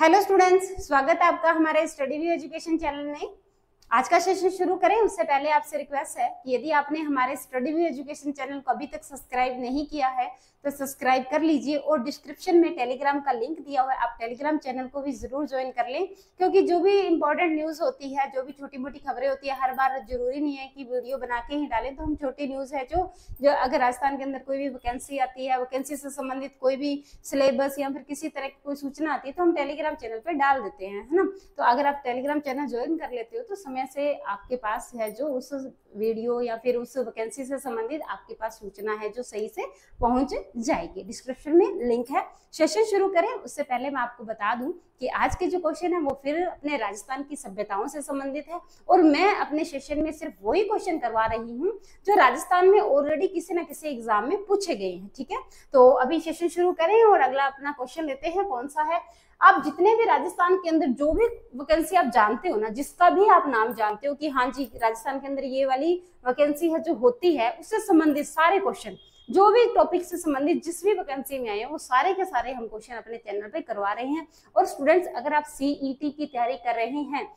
Hello students, स्वागत है आपका हमारे स्टडी व्यू एजुकेशन चैनल में। आज का सेशन शुरू करें उससे पहले आपसे रिक्वेस्ट है कि यदि आपने हमारे स्टडी व्यू एजुकेशन चैनल को अभी तक सब्सक्राइब नहीं किया है तो सब्सक्राइब कर लीजिए और डिस्क्रिप्शन में टेलीग्राम का लिंक दिया हुआ है, आप टेलीग्राम चैनल को भी जरूर ज्वाइन कर लें, क्योंकि जो भी इंपॉर्टेंट न्यूज़ होती है, जो भी छोटी मोटी खबरें होती है, हर बार जरूरी नहीं है कि वीडियो बना के ही डालें। तो हम छोटी न्यूज़ है जो अगर राजस्थान के अंदर कोई भी वैकेंसी आती है, वैकेंसी से संबंधित कोई भी सिलेबस या फिर किसी तरह की कोई सूचना आती है तो हम टेलीग्राम चैनल पर डाल देते हैं, है ना। तो अगर आप टेलीग्राम चैनल ज्वाइन कर लेते हो तो समय से आपके पास है जो उस वीडियो या फिर उस वैकेंसी से संबंधित आपके पास सूचना है जो सही से पहुंच जाएगी। डिस्क्रिप्शन में लिंक है। सेशन शुरू करें उससे पहले मैं आपको बता दूं कि आज के जो क्वेश्चन है वो फिर अपने राजस्थान की सभ्यताओं से संबंधित है और मैं अपने सेशन में सिर्फ वही क्वेश्चन करवा रही हूँ जो राजस्थान में ऑलरेडी किसी ना किसी एग्जाम में पूछे गए हैं, ठीक है। तो अभी सेशन शुरू करें और अगला अपना क्वेश्चन लेते हैं। कौन सा है? आप जितने भी राजस्थान के अंदर जो भी वैकेंसी आप जानते हो ना, जिसका भी आप नाम जानते हो कि हाँ जी राजस्थान के अंदर ये वाली वैकेंसी है जो होती है, उससे संबंधित सारे क्वेश्चन, जो भी टॉपिक से संबंधित जिस भी वैकेंसी में आए हैं वो सारे के सारे हम क्वेश्चन अपने चैनल पे करवा रहे हैं। और स्टूडेंट्स, अगर आप सीईटी की तैयारी कर रहे हैं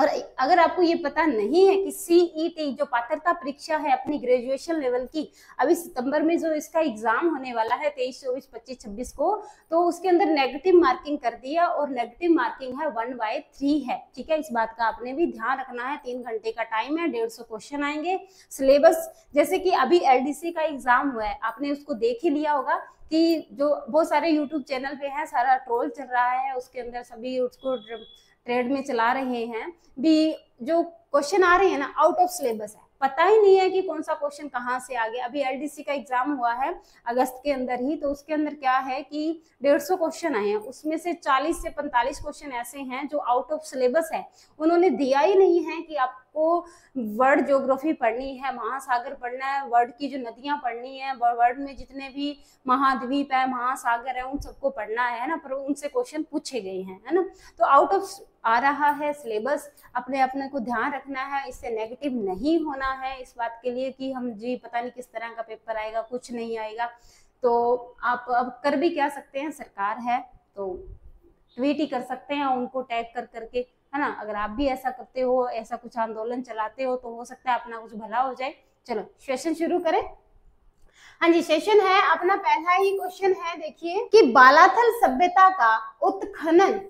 और अगर आपको ये पता नहीं है कि सीईटी जो पात्रता परीक्षा है अपनी ग्रेजुएशन लेवल की, अभी सितंबर में जो इसका एग्जाम होने वाला है 23, 24, 25, 26 को, तो उसके अंदर नेगेटिव मार्किंग कर दिया और नेगेटिव मार्किंग है 1/3 है, ठीक है। इस बात का आपने भी ध्यान रखना है। 3 घंटे का टाइम है, 150 क्वेश्चन आएंगे। सिलेबस जैसे कि अभी LDC का एग्जाम हुआ है, आपने उसको देख ही लिया होगा कि जो बहुत सारे यूट्यूब चैनल पे है सारा ट्रोल चल रहा है, उसके अंदर सभी उसको ट्रेड में चला रहे हैं। भी जो क्वेश्चन आ रहे हैं ना आउट ऑफ सिलेबस है, पता ही नहीं है कि कौन सा क्वेश्चन कहाँ से आ गया। अभी LDC का एग्जाम हुआ है अगस्त के अंदर ही, तो उसके अंदर क्या है कि 150 क्वेश्चन आए हैं, उसमें से 40 से 45 क्वेश्चन ऐसे हैं जो आउट ऑफ सिलेबस है। उन्होंने दिया ही नहीं है कि आपको वर्ल्ड ज्योग्राफी पढ़नी है, महासागर पढ़ना है, वर्ल्ड की जो नदियां पढ़नी है, वर्ल्ड में जितने भी महाद्वीप है, महासागर है, उन सबको पढ़ना है ना, पर उनसे क्वेश्चन पूछे गए हैं, है ना। तो आउट ऑफ आ रहा है सिलेबस, अपने अपने को ध्यान रखना है, इससे नेगेटिव नहीं होना है इस बात के लिए कि हम जी पता नहीं किस तरह का पेपर आएगा, कुछ नहीं आएगा। तो आप अब कर भी क्या सकते हैं, सरकार है तो ट्वीट ही कर सकते हैं उनको टैग कर करके, है ना। अगर आप भी ऐसा करते हो, ऐसा कुछ आंदोलन चलाते हो सकता है अपना कुछ भला हो जाए। चलो सेशन शुरू करें। हाँ जी, सेशन है अपना पहला ही क्वेश्चन है। देखिए कि बालाथल सभ्यता का उत्खनन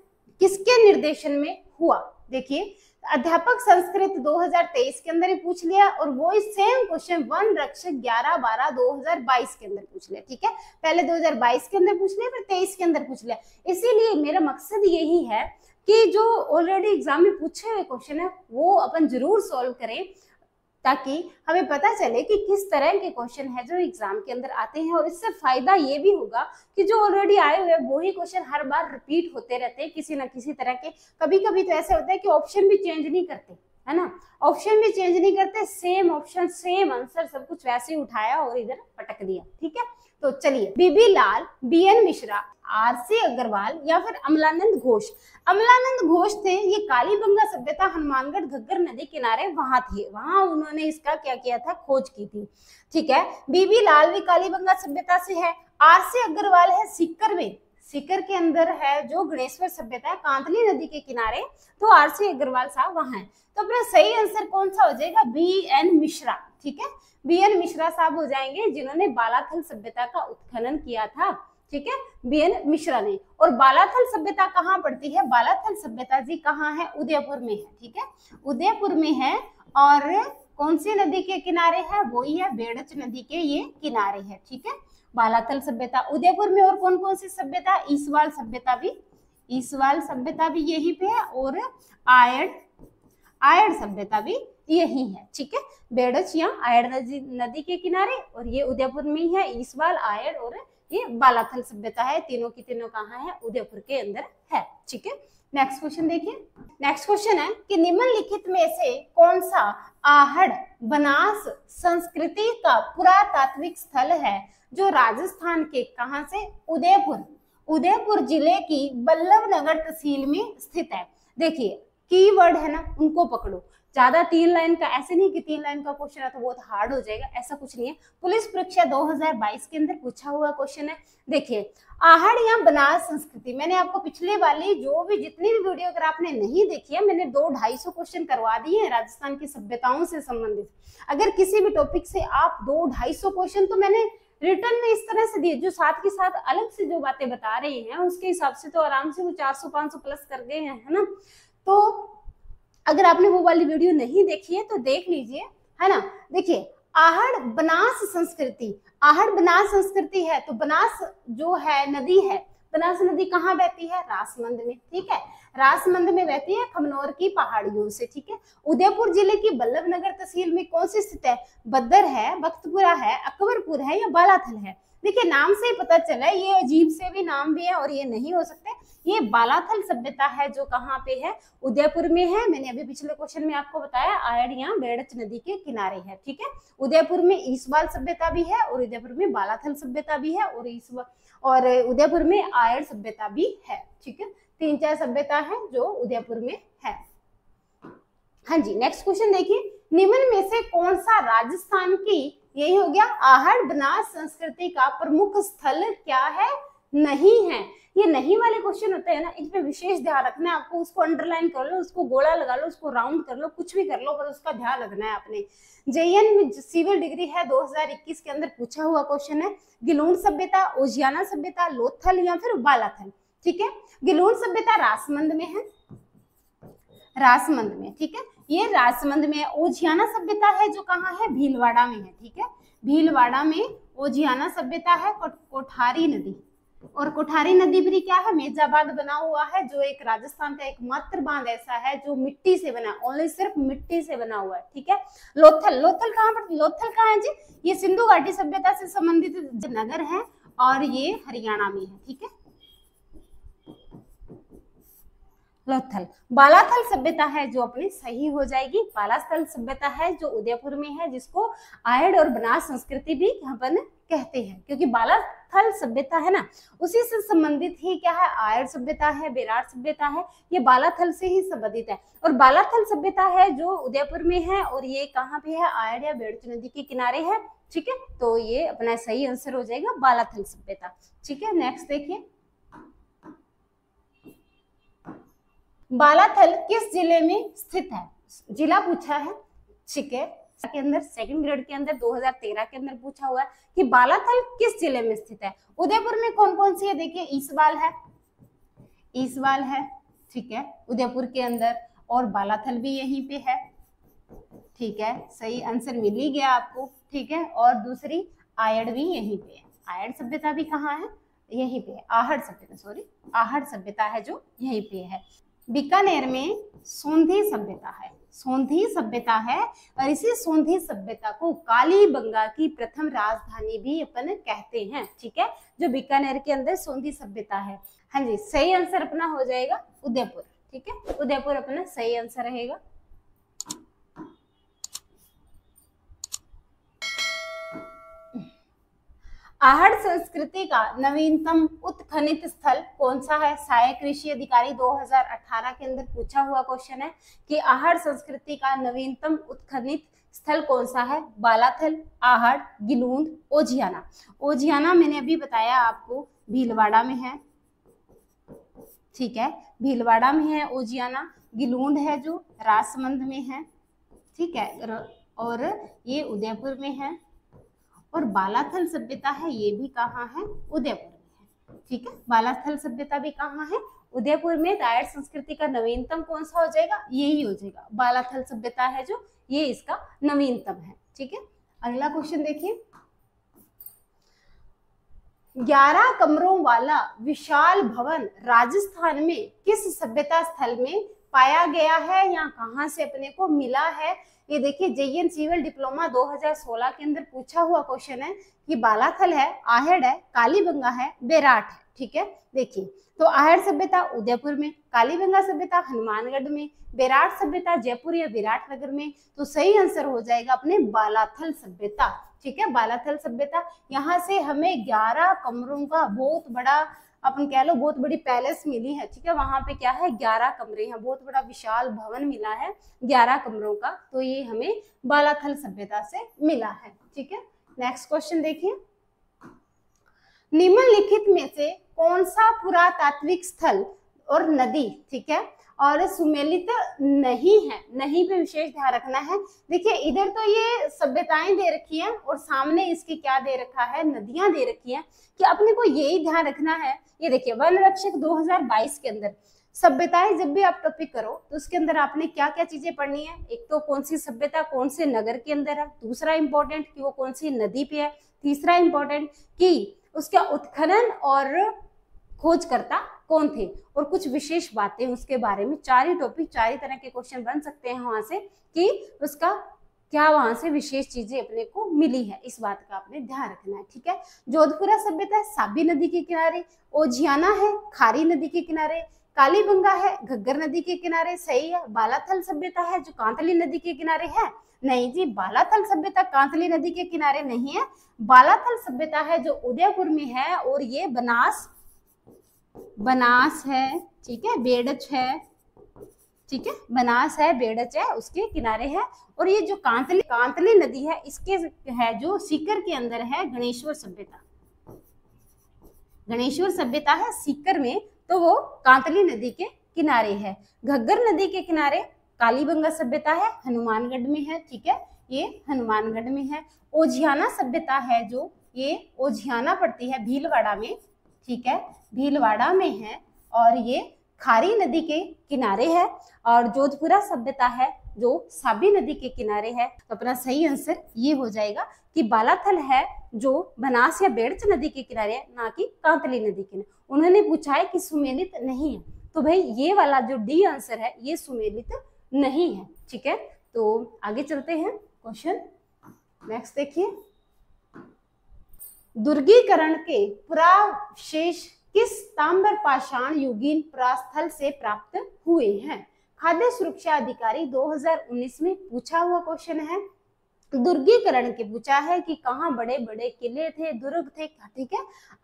किसके निर्देशन में हुआ। देखिए अध्यापक संस्कृत 2023 के अंदर ही पूछ लिया और वो सेम क्वेश्चन वन रक्षक 11/12/2022 के अंदर पूछ लिया, ठीक है। पहले 2022 के अंदर पूछ लिया, फिर 23 के अंदर पूछ लिया। इसीलिए मेरा मकसद यही है कि जो ऑलरेडी एग्जाम में पूछे हुए क्वेश्चन है वो अपन जरूर सॉल्व करें, ताकि हमें पता चले कि किस तरह के क्वेश्चन है जो एग्जाम के अंदर आते हैं। और इससे फायदा ये भी होगा कि जो ऑलरेडी आए हुए वही क्वेश्चन हर बार रिपीट होते रहते हैं किसी ना किसी तरह के। कभी कभी तो ऐसे होता है कि ऑप्शन भी चेंज नहीं करते, है ना, ऑप्शन भी चेंज नहीं करते, सेम ऑप्शन सेम आंसर सब कुछ वैसे ही उठाया और इधर पटक दिया, ठीक है। तो चलिए, BV लाल, BN मिश्रा, RC अग्रवाल या फिर अमलानंद घोष। अमलानंद घोष थे, ये कालीबंगा सभ्यता हनुमानगढ़ घग्गर नदी किनारे वहां थे, वहां उन्होंने इसका क्या किया था, खोज की थी, ठीक है। BV लाल भी कालीबंगा सभ्यता से है। RC अग्रवाल है सीकर में, सीकर के अंदर है जो गणेश्वर सभ्यता है कांतली नदी के किनारे, तो RC अग्रवाल साहब वहां है। तो अपना सही आंसर कौन सा हो जाएगा, BN मिश्रा, ठीक है। BN मिश्रा साहब हो जाएंगे जिन्होंने बालाथल सभ्यता का उत्खनन किया था, ठीक है, BN मिश्रा ने। और बालाथल सभ्यता कहाँ पड़ती है, बालाथल सभ्यता जी कहाँ है, उदयपुर में है, ठीक है, उदयपुर में है। और कौन सी नदी के किनारे है, वही है बेड़च नदी के ये किनारे है, ठीक है, बालाथल सभ्यता उदयपुर में। और कौन कौन सी सभ्यता, ईसवाल सभ्यता भी, ईसवाल सभ्यता भी यहीं पे है, और आयड़ सभ्यता भी यही है, ठीक है। बेड़च या आयड़ नदी के किनारे, और ये उदयपुर में ही है, ईसवाल, आयड़ और ये बालाथल सभ्यता है, तीनों की तीनों कहाँ है, उदयपुर के अंदर है, ठीक है। नेक्स्ट क्वेश्चन देखिए। नेक्स्ट क्वेश्चन है कि निम्नलिखित में से कौन सा आहड़ बनास संस्कृति का पुरातात्विक स्थल है जो राजस्थान के कहां से, उदयपुर जिले की बल्लभनगर तहसील में स्थित है। देखिए कीवर्ड है ना, उनको पकड़ो। ज्यादा 3 लाइन का, ऐसे नहीं कि 3 लाइन का क्वेश्चन है तो बहुत हार्ड हो जाएगा, ऐसा कुछ नहीं है। पुलिस परीक्षा 2022 के अंदर पूछा हुआ क्वेश्चन है। देखिए, आहड़ या बनास संस्कृति, मैंने आपको पिछले वाली जो भी जितनी भी वीडियो अगर आपने नहीं देखी है, मैंने 200-250 क्वेश्चन करवा दिए हैं राजस्थान की सभ्यताओं से संबंधित। अगर किसी भी टॉपिक से आप 200-250 क्वेश्चन तो मैंने रिटर्न में इस तरह से दिए, जो साथ के साथ अलग से जो बातें बता रही हैं उसके हिसाब से तो आराम से वो 400-500 प्लस कर गए हैं, है ना। तो अगर आपने वो वाली वीडियो नहीं देखी है तो देख लीजिए, है ना। देखिए, आहड़ बनास संस्कृति, आहड़ बनास संस्कृति है तो बनास जो है नदी है, बनास नदी कहाँ बहती है? रासमंद में, ठीक है, रासमंद में बहती है, खमनौर की पहाड़ियों से, ठीक है। उदयपुर जिले की बल्लभनगर तहसील में कौन सी स्थित है? बद्दर है, बख्तपुरा है, अकबरपुर है या बालाथल है? देखिए, नाम से ही पता चला है, ये अजीब से भी नाम भी है और ये नहीं हो सकते। ये बालाथल सभ्यता है जो कहाँ पे है? उदयपुर में है। मैंने अभी पिछले क्वेश्चन में आपको बताया आयड या बेड़च नदी के किनारे है, ठीक है। उदयपुर में ईसवाल सभ्यता भी है और उदयपुर में बालाथल सभ्यता भी है और उदयपुर में आयड सभ्यता भी है, ठीक है। 3-4 सभ्यता है जो उदयपुर में है। हाँ जी, नेक्स्ट क्वेश्चन देखिए, निम्न में से कौन सा राजस्थान की, यही हो गया आहड़ बनास संस्कृति का प्रमुख स्थल क्या है? नहीं है। ये नहीं वाले क्वेश्चन होते हैं ना, इन पे विशेष ध्यान रखना है आपको। उसको अंडरलाइन कर लो, उसको गोला लगा लो, उसको राउंड कर लो, कुछ भी कर लो, पर उसका ध्यान रखना है आपने। जेएन में सिविल डिग्री है 2021 के अंदर पूछा हुआ क्वेश्चन है। गिलूंड सभ्यता, ओजियाना सभ्यता, लोथल या फिर बालाथल, ठीक है। गिलूंड सभ्यता रासमंद में है, रासमंद में, ठीक है, ये राजसमंद में। ओझियाना सभ्यता है जो कहाँ है? भीलवाड़ा में है, ठीक है, भीलवाड़ा में ओझियाना सभ्यता है। कोठारी नदी, और कोठारी नदी भी क्या है? मेजाबाद बना हुआ है, जो एक राजस्थान का एकमात्र बांध ऐसा है जो मिट्टी से बना, ओनली सिर्फ मिट्टी से बना हुआ है, ठीक है। लोथल, लोथल कहाँ पर, लोथल कहाँ है जी? ये सिंधु घाटी सभ्यता से संबंधित नगर है और ये हरियाणा में है, ठीक है, लोथल। बालाथल सभ्यता है जो अपनी सही हो जाएगी, बालाथल सभ्यता है जो उदयपुर में है, जिसको आयड और बनास संस्कृति भी अपन कहते हैं, क्योंकि बालाथल सभ्यता है ना, उसी से संबंधित ही क्या है? आयड सभ्यता है, बेरार सभ्यता है, ये बालाथल से ही संबंधित है। और बालाथल सभ्यता है जो उदयपुर में है और ये कहाँ पे है? आयड या बेड़च नदी के किनारे है, ठीक है। तो ये अपना सही आंसर हो जाएगा बालाथल सभ्यता, ठीक है। नेक्स्ट देखिए, बालाथल किस जिले में स्थित है? जिला पूछा है, ठीक है, के अंदर सेकंड ग्रेड के अंदर 2013 के अंदर पूछा हुआ है कि बालाथल किस जिले में स्थित है। उदयपुर में कौन कौन सी है? देखिए, ईसवाल है, ईसवाल है, ठीक है, उदयपुर के अंदर, और बालाथल भी यहीं पे है, ठीक है, सही आंसर मिल ही गया आपको, ठीक है। और दूसरी आयड भी यहीं पे है, आयड सभ्यता भी कहाँ है? यहीं पे, आहड़ सभ्यता, सॉरी, आहड़ सभ्यता है जो यहीं पे है। बीकानेर में सोंधी सभ्यता है, सोंधी सभ्यता है, और इसी सोंधी सभ्यता को कालीबंगा की प्रथम राजधानी भी अपन कहते हैं, ठीक है, जो बीकानेर के अंदर सोंधी सभ्यता है। हाँ जी, सही आंसर अपना हो जाएगा उदयपुर, ठीक है, उदयपुर अपना सही आंसर रहेगा। आहड़ संस्कृति का नवीनतम उत्खनित स्थल कौन सा है? सहायक कृषि अधिकारी 2018 के अंदर पूछा हुआ क्वेश्चन है कि आहड़ संस्कृति का नवीनतम उत्खनित स्थल कौन सा है? बालाथल, आहड़, गिलूंद, ओझियाना। ओझियाना मैंने अभी बताया आपको भीलवाड़ा में है, ठीक है, भीलवाड़ा में है ओझियाना। गिलूंद है जो राजसमंद में है, ठीक है, और ये उदयपुर में है। और बालाथल सभ्यता है, ये भी कहाँ है? उदयपुर में है, ठीक है, बालाथल सभ्यता भी कहाँ है? उदयपुर में। आयड संस्कृति का नवीनतम कौन सा हो जाएगा? यही हो जाएगा, बालाथल सभ्यता है जो, ये इसका नवीनतम है, ठीक है। अगला क्वेश्चन देखिए, 11 कमरों वाला विशाल भवन राजस्थान में किस सभ्यता स्थल में पाया गया है या कहाँ से अपने को मिला है? ये देखिए, जेईएन सिविल डिप्लोमा 2016 के अंदर पूछा हुआ क्वेश्चन है कि बालाथल है, आहड़ है, कालीबंगा है, बेराट है, ठीक है। देखिए, तो आहड़ सभ्यता उदयपुर में, कालीबंगा सभ्यता हनुमानगढ़ में, बेराट सभ्यता जयपुर या विराट नगर में। तो सही आंसर हो जाएगा अपने बालाथल सभ्यता, ठीक है, बालाथल सभ्यता। यहाँ से हमें 11 कमरों का बहुत बड़ा अपन कह लो बहुत बड़ी पैलेस मिली है, ठीक है। वहां पे क्या है, 11 कमरे हैं, बहुत बड़ा विशाल भवन मिला है 11 कमरों का। तो ये हमें बालाथल सभ्यता से मिला है, ठीक है। नेक्स्ट क्वेश्चन देखिए, निम्नलिखित में से कौन सा पुरातात्विक स्थल और नदी, ठीक है, और सुमेलित नहीं है, नहीं पे विशेष ध्यान रखना है। देखिए इधर तो ये सभ्यताएं दे रखी हैं और सामने इसके क्या दे रखा है, नदियां दे रखी हैं, कि अपने को यही ध्यान रखना है। ये देखिए वन रक्षक 2022 के अंदर सभ्यताएं जब भी आप टॉपिक करो तो उसके अंदर आपने क्या क्या चीजें पढ़नी है। एक तो कौन सी सभ्यता कौन से नगर के अंदर है, दूसरा इंपॉर्टेंट कि वो कौन सी नदी पे है, तीसरा इंपॉर्टेंट कि उसका उत्खनन और खोजकर्ता कौन थे और कुछ विशेष बातें उसके बारे में। चार ही टॉपिक, चार ही तरह के क्वेश्चन बन सकते हैं वहां से, कि उसका क्या वहां से विशेष चीजें अपने को मिली है, इस बात का आपने ध्यान रखना है, ठीक है। जोधपुरा सभ्यता है साबी नदी के किनारे, ओझियाना है खारी नदी के किनारे, कालीबंगा है घग्गर नदी के किनारे, सही है। बालाथल सभ्यता है जो कांतली नदी के किनारे है, नहीं जी बालाथल सभ्यता कांतली नदी के किनारे नहीं है, बालाथल सभ्यता है जो उदयपुर में है, और ये बनास है, ठीक है, बेडच है, ठीक है, बनास है बेडच है उसके किनारे है। और ये जो कांतली नदी है इसके है जो सीकर के अंदर है गणेश्वर सभ्यता, गणेश्वर सभ्यता है सीकर में, तो वो कांतली नदी के किनारे है। घग्गर नदी के किनारे कालीबंगा सभ्यता है, हनुमानगढ़ में है, ठीक है, ये हनुमानगढ़ में है। ओझियाना सभ्यता है जो ये ओझियाना पड़ती है भीलवाड़ा में, ठीक है, भीलवाड़ा में है, और ये खारी नदी के किनारे है। और जोधपुरा सभ्यता है जो साबी नदी के किनारे है। तो अपना सही आंसर ये हो जाएगा कि बालाथल है जो बनास या बेड़च नदी के किनारे है, ना कि कांतली नदी के। उन्होंने पूछा है कि सुमेलित नहीं है, तो भाई ये वाला जो डी आंसर है ये सुमेलित नहीं है, ठीक है। तो आगे चलते हैं, क्वेश्चन नेक्स्ट देखिए, दुर्गीकरण के पुरावशेष किस ताम्र पाषाण युगीन पुरास्थल से प्राप्त हुए हैं। खाद्य सुरक्षा अधिकारी 2019 में पूछा हुआ क्वेश्चन है। दुर्गीकरण के पूछा है कि कहाँ बड़े बड़े किले थे, दुर्ग थे, ठीक है,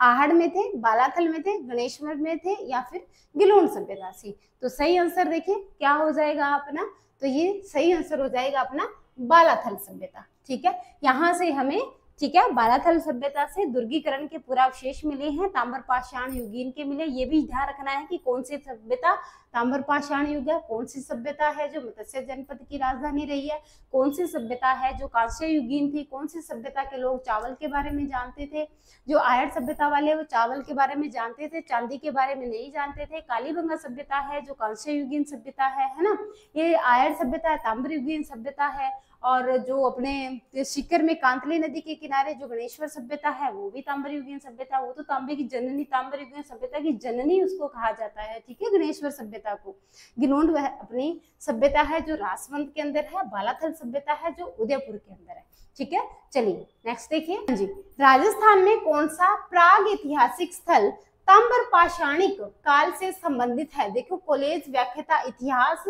आहड़ में थे, बालाथल में थे, गणेश्वर में थे, या फिर गिलुंड सभ्यता से। तो सही आंसर देखिए क्या हो जाएगा अपना, तो ये सही आंसर हो जाएगा अपना बालाथल सभ्यता, ठीक है। यहाँ से हमें, ठीक है, बालाथल सभ्यता से दुर्गीकरण के पुरावशेष मिले हैं, ताम्रपाषाण युगीन के मिले। ये भी ध्यान रखना है कि कौन सी सभ्यता ताम्रपाषाण युग है, कौन सी सभ्यता है जो मत्स्य जनपद की राजधानी रही है, कौन सी सभ्यता है जो कांस्य युगीन थी, कौन सी सभ्यता के लोग चावल के बारे में जानते थे, जो आयड़ सभ्यता वाले वो चावल के बारे में जानते थे, चांदी के बारे में नहीं जानते थे। कालीबंगा सभ्यता है जो कांस्य युगीन सभ्यता है ना, ये आयड़ सभ्यता है, ताम्र युगीन सभ्यता है। और जो अपने सीकर में कांतली नदी के किनारे जो गणेश्वर सभ्यता है वो भी ताम्र युगीन सभ्यता, वो तो तांबे की जननी, ताम्र युगीन सभ्यता की जननी उसको कहा जाता है, ठीक है, गणेश्वर सभ्यता को। गिलोंड वह अपनी सभ्यता है जो रासवंत के अंदर है, बालाथल सभ्यता है जो उदयपुर के अंदर है, ठीक है। चलिए नेक्स्ट देखिए जी, राजस्थान में कौन सा प्राग ऐतिहासिक स्थल ताम्र पाषाणिक काल से संबंधित है। देखो कॉलेज व्याख्याता इतिहास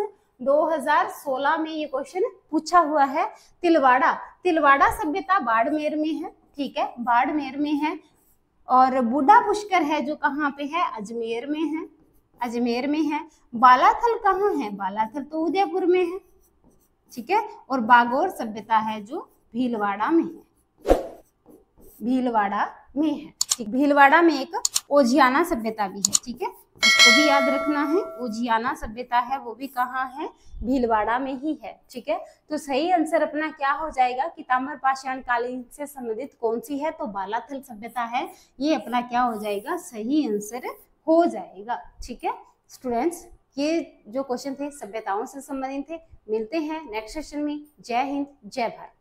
2016 में ये क्वेश्चन पूछा हुआ है। तिलवाड़ा सभ्यता बाड़मेर में है, ठीक है, बाड़मेर में है। और बूढ़ा पुष्कर है जो कहाँ पे है, अजमेर में है, अजमेर में है। बालाथल कहाँ है, बालाथल तो उदयपुर में है, ठीक है। और बागोर सभ्यता है जो भीलवाड़ा में है, भीलवाड़ा में है, ठीक। भीलवाड़ा में एक ओझियाना सभ्यता भी है, ठीक है, इसको भी याद रखना है। ओझियाना सभ्यता है वो भी कहाँ है, भीलवाड़ा में ही है, ठीक है। तो सही आंसर अपना क्या हो जाएगा कि ताम्रपाषाण कालीन से संबंधित कौन सी है, तो बालाथल सभ्यता है, ये अपना क्या हो जाएगा, सही आंसर हो जाएगा, ठीक है। स्टूडेंट्स ये जो क्वेश्चन थे सभ्यताओं से संबंधित थे। मिलते हैं नेक्स्ट सेशन में। जय हिंद जय भारत।